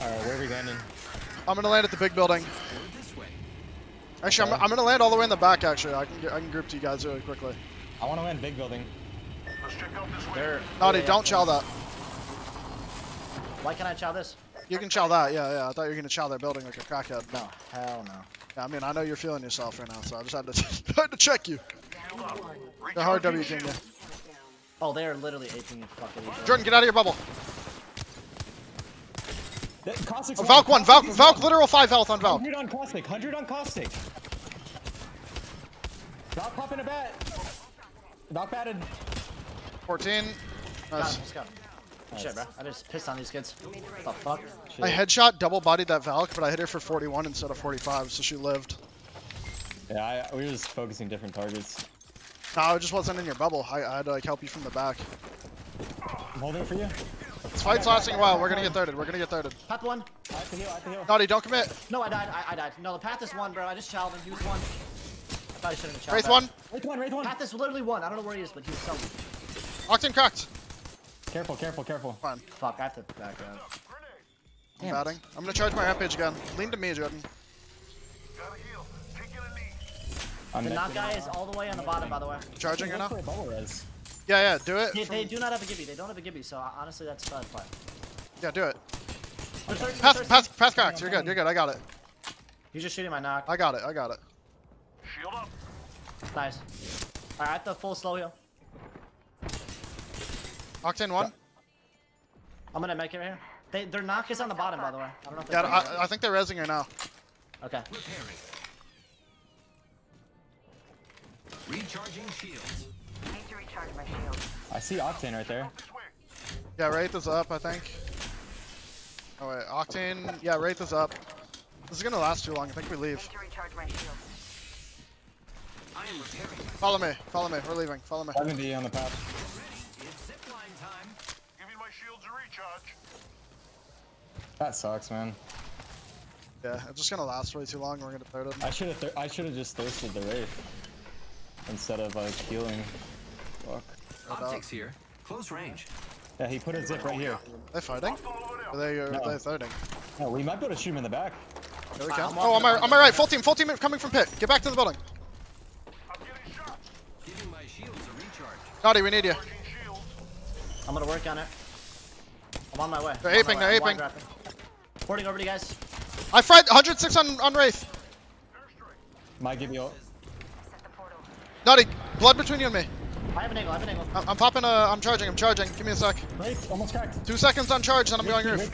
Alright, where are we landing? I'm gonna land at the big building. Actually, okay. I'm gonna land all the way in the back, actually. I can group to you guys really quickly. I wanna land big building. Let's check out this way. No, dude, don't chow that. Why can't I chow this? You can chow that, yeah. I thought you were gonna chow their building like a crackhead. No, hell no. Yeah, I mean, I know you're feeling yourself right now, so I just had to, had to check you. The hard W thing, yeah. Oh, they are literally aping the fuck out of you. Jordan, get out of your bubble. Caustic's Valk one, Valk literal 5 health on Valk. 100 on Caustic, 100 on Caustic. Valk popping a bat. Valk batted. 14. Nice. Let's go. Nice. Shit, bro. I just pissed on these kids. The fuck? Shit. I headshot double bodied that Valk, but I hit her for 41 instead of 45, so she lived. Yeah, we were just focusing different targets. No, it just wasn't in your bubble. I had to like help you from the back. I'm holding for you. This fight's lasting a while. We're gonna get thirded. Path one. I have to heal. Naughty, don't commit. No, I died. I died. No, the path is one, bro. I just chowed him. He was one. I thought I shouldn't have chowed. Wraith one. Path is literally one. I don't know where he is, but he's so weak. Octane cracked. Careful. Fine. Fuck, I have to back up. I'm batting. I'm gonna charge my rampage again. Lean to me, Jordan. Gotta heal. Take it in me. The knock guy is all the way on the bottom, by the way. Charging or not? Yeah, do it. They do not have a Gibby. They don't have a Gibby, so honestly, that's a bad fight. Yeah, do it. Okay. Pass cracks. You're good. I got it. He's just shooting my knock. I got it. Shield up. Nice. All right, I have to full slow heal. Octane one. I'm gonna make it right here. Their knock is on the bottom, by the way. I don't know if I think they're rezzing right now. Okay. Recharging shields. I see Octane right there. Yeah, Wraith is up, I think. Oh wait, Octane. Yeah, Wraith is up. This is gonna last too long. I think we leave. Follow me. We're leaving. Follow me. I'm gonna be on the path. It's zipline time. Give me my shields to recharge. That sucks, man. Yeah, it's just gonna last way too long. We're gonna third it. I should have just thirsted the Wraith instead of healing. Fuck. Optics here. Close range. Yeah, he put a zip right here. They're fighting? They're thirding. No, we might be able to shoot him in the back. There we go. Oh, on my right. Full team coming from pit. Get back to the building. I'm getting shot. Giving my shields a recharge. Naughty, we need you. I'm gonna work on it. I'm on my way. They're aping. Porting over to you guys. I fried 106 on Wraith. Might give you ult. Naughty, blood between you and me. I have an angle. I'm popping I'm charging. Give me a sec. Wraith, almost cracked. 2 seconds on charge, then I'm going roof.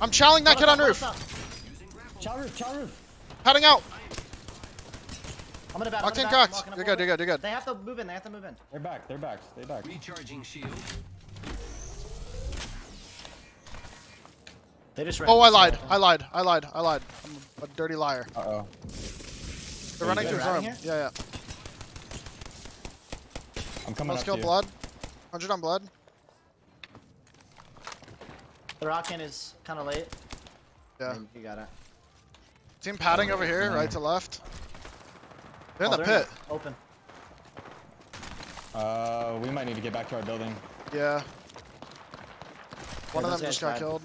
I'm chowing that kid on roof. Chow roof. Padding out. I'm gonna back. Octane cracks. You're good. They have to move in. They're back. Recharging shield. They just ran. Oh, I lied. I'm a dirty liar. Uh-oh. They're running through room. Yeah. I'm coming. Let's kill blood. 100 on blood. The Rockin is kind of late. Yeah. You got it. Team padding over here, right to left. They're in the pit. Open. We might need to get back to our building. Yeah. One of them just got killed.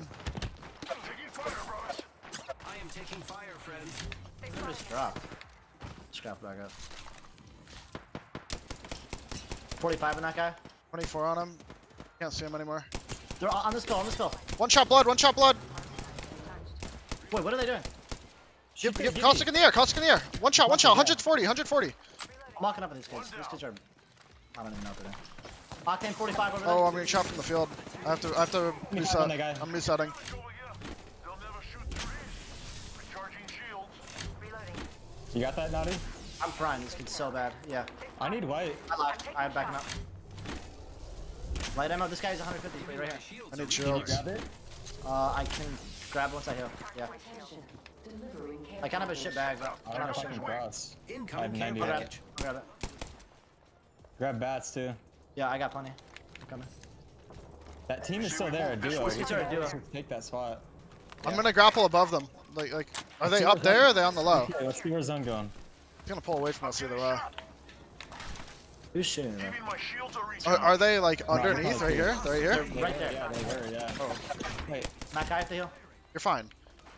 I'm taking fire, bros. I am taking fire, friends. Just dropped. Scrap back up. 45 on that guy. 24 on him. Can't see him anymore. They're on this bill, One shot blood. Wait, what are they doing? Give Caustic in the air, One shot. 140. I'm walking up on these kids. These kids are... I don't even know what they're doing. Octane 45 over there. Oh, I'm getting shot from the field. I have to reset. I'm resetting. You got that, Naughty? I'm frying these kids so bad. Yeah. I need white. I'm backing up. Light ammo. This guy is 150 right here. I need shields. Can you grab it? I can grab once I heal. Yeah. I kind of have a shit bag, but I don't have a shit bag. I have 98. Grab it. Grab bats too. Yeah, I got plenty. I'm coming. That team is still there. Duo. Take that spot. Yeah. I'm gonna grapple above them. Like, are they up there? Or are they on the low? Okay, let's see where zone going. He's gonna pull away from us either way. Who's shooting them? Are they like underneath right here? Right there. Yeah, they were, yeah. Oh. Wait. Matt, I have to heal. You're fine.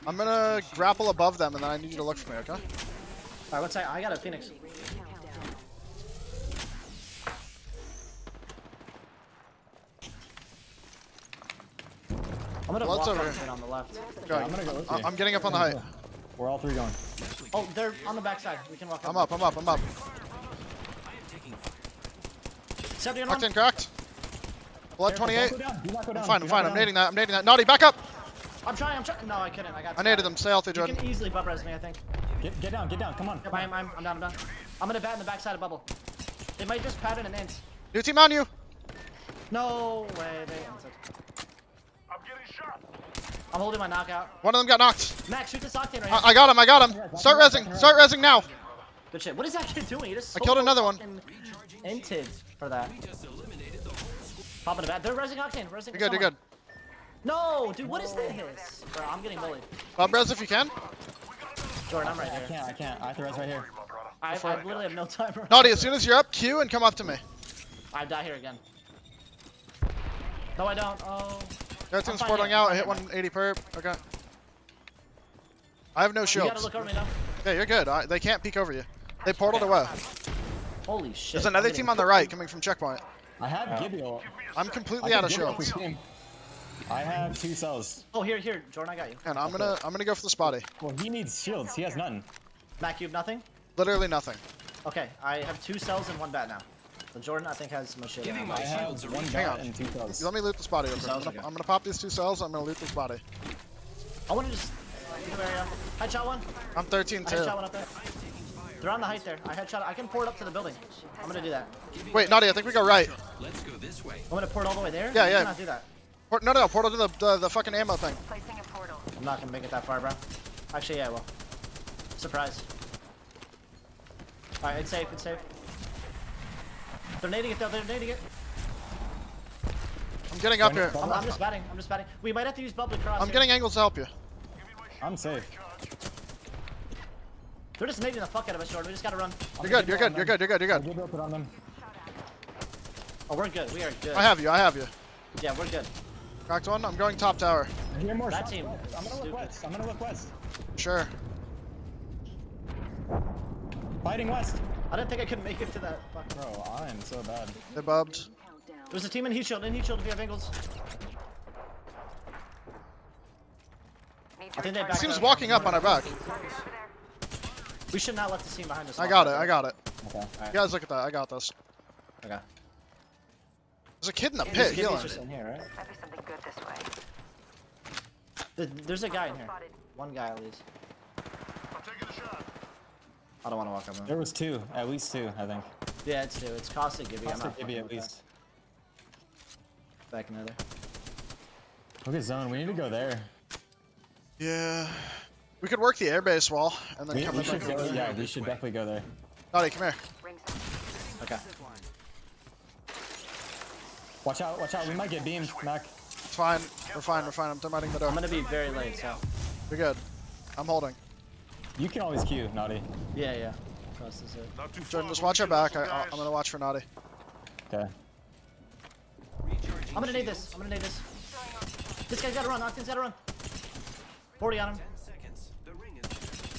I'm gonna grapple above them, and then I need you to look for me, okay? Alright, what's I got a Phoenix. I'm gonna block over on the left. Yeah, I'm gonna go with you. I'm getting up on the height. We're all three going. Oh, they're on the backside. We can walk up. I'm up. Knocked in, cracked. Blood 28. I'm fine. I'm nading that. Naughty, back up! I'm trying. No, I couldn't. I naded them. Stay healthy, Jordan. You can easily bub res me, I think. Get down. Come on. Yep, I'm down. I'm gonna bat in the backside of bubble. They might just pattern and int. New team on you! No way. They inted. I'm getting shot. I'm holding my knockout. One of them got knocked. Max, shoot this octane right now. I got him. Start rezzing. Start rezzing now. Good shit. What is that kid doing? He just I killed another one. Inted for that. Popping a bat. They're rezzing octane. You're good. No, dude, what is this? Bro, I'm getting bullied. Bob res if you can. Jordan, I'm right here. I can't. I have to res right here. I literally have no time. Naughty, as soon as you're up, Q and come up to me. I die here again. No, I don't. Oh. Their team's portaling out. I hit 180 perp. Okay. I have no shields. You gotta look over me now. Yeah, you're good. They can't peek over you. They portaled away. Holy shit. There's another team on the right coming from checkpoint. I have Gibbio. I'm completely out of shields. I have 2 cells. Oh, here, Jordan, I got you. And I'm gonna go for the spotty. Well, he needs shields. He has none. Mac, you have nothing? Literally nothing. Okay, I have 2 cells and 1 bat now. So Jordan, I think, has no shield. I have 1 bat and 2 cells. Let me loot the spotty real quick. I'm gonna pop these 2 cells. I'm gonna loot the spotty. I wanna just. I shot one. I'm 13 too. I shot one up there. They're on the height there. I headshot. I can pour it up to the building. I'm gonna do that. Wait, Naughty, I think we go right. Let's go this way. I'm gonna pour it all the way there. Yeah. Cannot do that. No, portal to the fucking ammo thing. I'm not gonna make it that far, bro. Actually, yeah, I will. Surprise. Alright, it's safe. They're nading it, though. I'm getting up here. I'm just batting. We might have to use bubble cross. I'm getting angles to help you. I'm safe. They're just nading the fuck out of us, Jordan. We just gotta run. You're good. Oh, we're good. We are good. I have you. Yeah, we're good. Cracked one. I'm going top tower. That team. I'm gonna look west. Sure. Fighting west. I didn't think I could make it to that. Fuck. Bro, I am so bad. They bubbed. There's a team in heat shield. If you have angles. I think they back. Seems walking up on our back. We should not let the team behind us. I got it. Okay. Right. You guys look at that. I got this. Okay. There's a kid in the pit healing. There's a guy in here. One guy at least. I'm taking a shot. I don't want to walk up. There was 2. At least 2, I think. Yeah, it's 2. It's Costa Gibby. I'm not Gibby at least. Back another. Look at zone. We need to go there. Yeah. We could work the airbase wall and then come back. Yeah, we should definitely go there. Naughty, come here. Okay. Watch out, we might get beamed, Mac. It's fine, we're fine, I'm termiting the door. I'm gonna be very late, so. You're good. I'm holding. You can always queue, Naughty. Yeah. This is it. Jordan, just watch our back, I'm gonna watch for Naughty. Okay. I'm gonna nade this. This guy's gotta run, Octane's gotta run. 40 on him.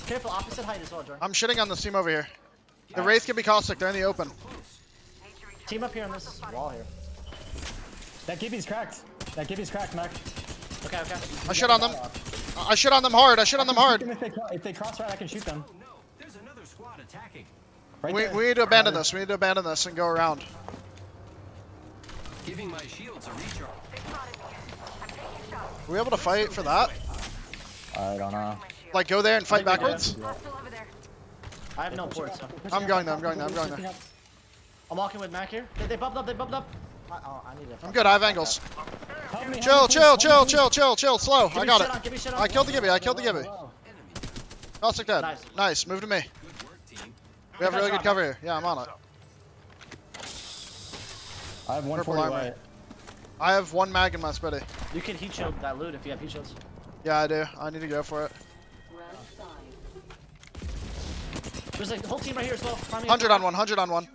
Careful, opposite height as well, Jordan. I'm shitting on this team over here. The Wraith can be caustic, they're in the open. Team up here on this wall here. That Gibby's cracked, Mac. Okay. I shit on them. I shit on them hard. If they cross right, I can shoot them. Oh, no. There's another squad attacking. We need to abandon this. We need to abandon this and go around. Giving my shields a recharge. Are we able to fight for that? I don't know. Like go there and fight backwards? I have no ports. I'm going there. I'm walking with Mac here. They bumped up. I'm good, I have angles. Chill, slow. I got it. I killed the Gibby. Caustic dead. Nice, move to me. We have really good cover here. Yeah, I'm on it. I have 140 white. I have 1 mag in my spitty. You can heat shield that loot if you have heat shields. Yeah, I do. I need to go for it. There's like the whole team right here as well. 100 on 1.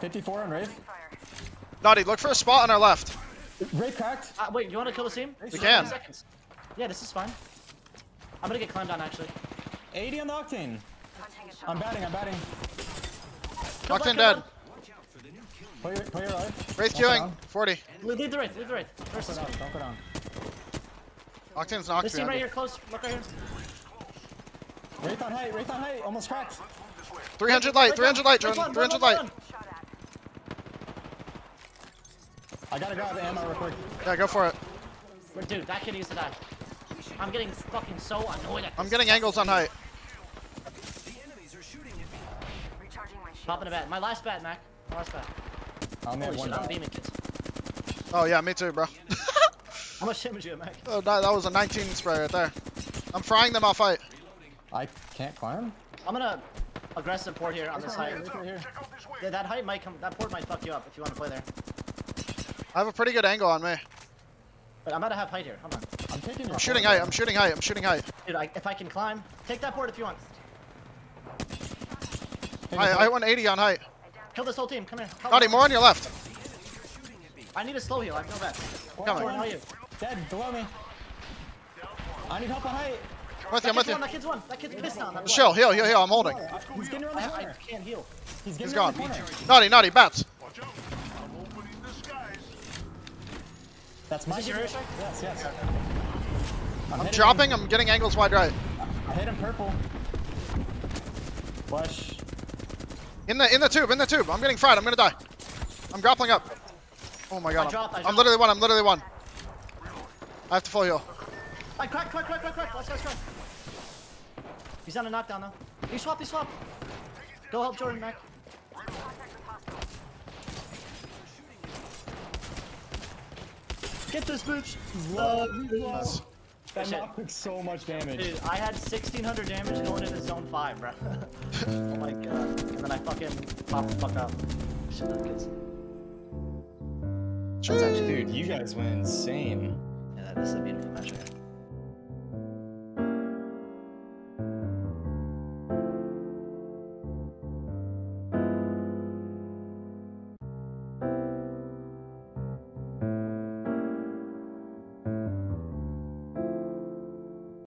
54 on Wraith. Naughty, look for a spot on our left. Ray cracked. Wait, you want to kill this team? We can. Yeah, this is fine. I'm gonna get climbed on actually. 80 on the Octane. I'm batting. Octane dead. Play your life. Ray's queuing. 40. Leave the right. First one. Don't go down. Octane's knocked. This team right here, close. Look right here. Wraith on height, almost cracked. 300 light, Jordan. 300 light. I gotta grab the ammo real quick. Yeah, go for it. Dude, that kid used to die. I'm getting fucking so annoyed at this. I'm getting angles on height. Popping a bat. My last bat, Mac. Holy shit, I'm beaming kids. Oh yeah, me too, bro. How much damage you have, Mac? Oh, that was a 19 spray right there. I'm frying them off height. I can't climb? I'm gonna aggressive port here on this height. Right here. Yeah, that height might come, that port might fuck you up if you want to play there. I have a pretty good angle on me. But I'm about to have height here, hold on. I'm shooting height. Dude, if I can climb, take that port if you want. I want 80 on height. Kill this whole team, come here. Roddy, more on your left. I need a slow heal, I have no back. Coming. How are you? Dead, below me. I need help on height. I'm with you. That kid's pissed on. Heal. I'm holding. He's getting around the corner. I can't heal. He's gone. Naughty, bats. That's my area strike? Yes. I'm dropping. I'm getting angles wide right. I hit him purple. Flush. In the tube. I'm getting fried. I'm gonna die. I'm grappling up. Oh my god. I'm literally one. I have to full heal. Crack. Let's go. He's on a knockdown though. He swap. Go help Jordan, Mac. Get this booch. Love. That knock took so much damage. Dude, I had 1600 damage going into zone 5, bro. Oh my god. And then I fucking popped the fuck up. Shit, that kids. Dude, you guys went insane. Yeah, this is a beautiful match, man.